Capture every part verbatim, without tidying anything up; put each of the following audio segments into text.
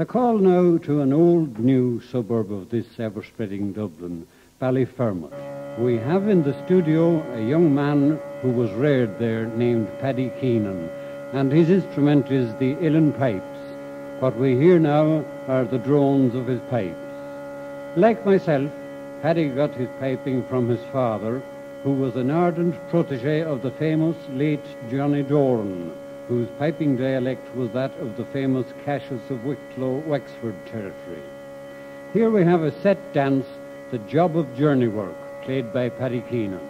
A call now to an old new suburb of this ever-spreading Dublin, Ballyfermot. We have in the studio a young man who was reared there named Paddy Keenan, and his instrument is the Uilleann pipes. What we hear now are the drones of his pipes. Like myself, Paddy got his piping from his father, who was an ardent protege of the famous late Johnny Doran, whose piping dialect was that of the famous Cashels of Wicklow, Wexford territory. Here we have a set dance, The Job of Journeywork, played by Paddy Keenan.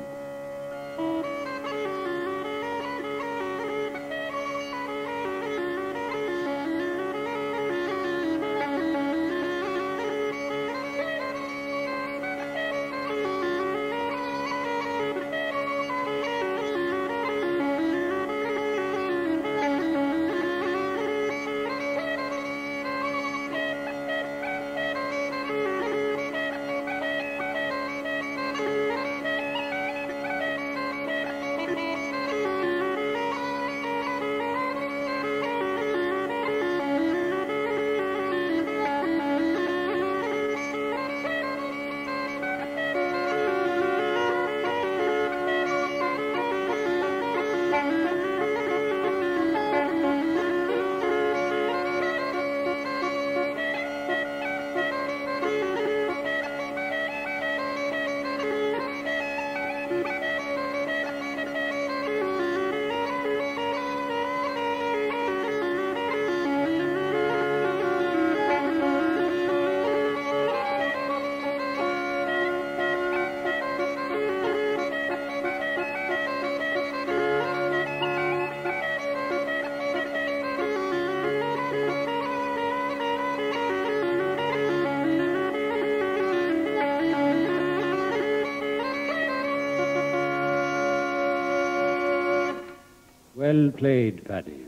Well played, Paddy.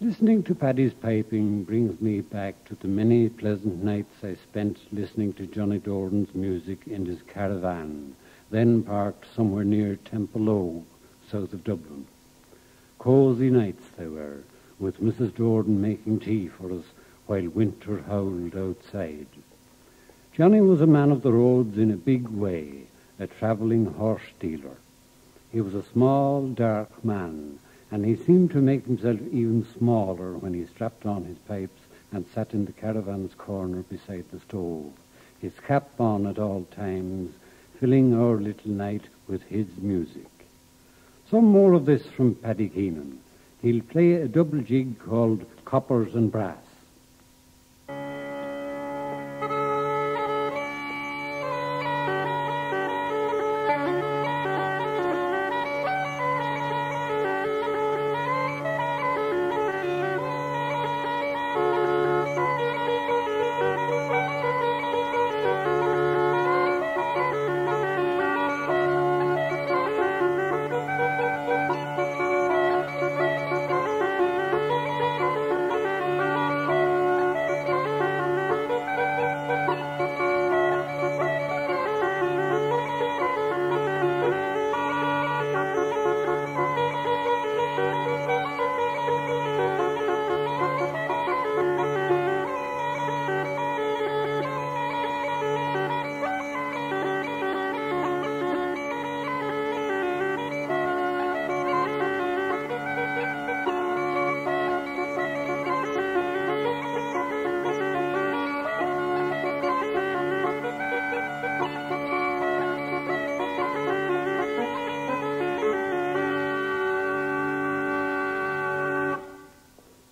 Listening to Paddy's piping brings me back to the many pleasant nights I spent listening to Johnny Doran's music in his caravan, then parked somewhere near Temple Ogue, south of Dublin. Cosy nights they were, with Missus Doran making tea for us while winter howled outside. Johnny was a man of the roads in a big way, a travelling horse dealer. He was a small, dark man, and he seemed to make himself even smaller when he strapped on his pipes and sat in the caravan's corner beside the stove, his cap on at all times, filling our little night with his music. Some more of this from Paddy Keenan. He'll play a double jig called Coppers and Brass.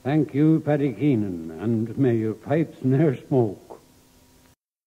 Thank you, Paddy Keenan, and may your pipes ne'er smoke.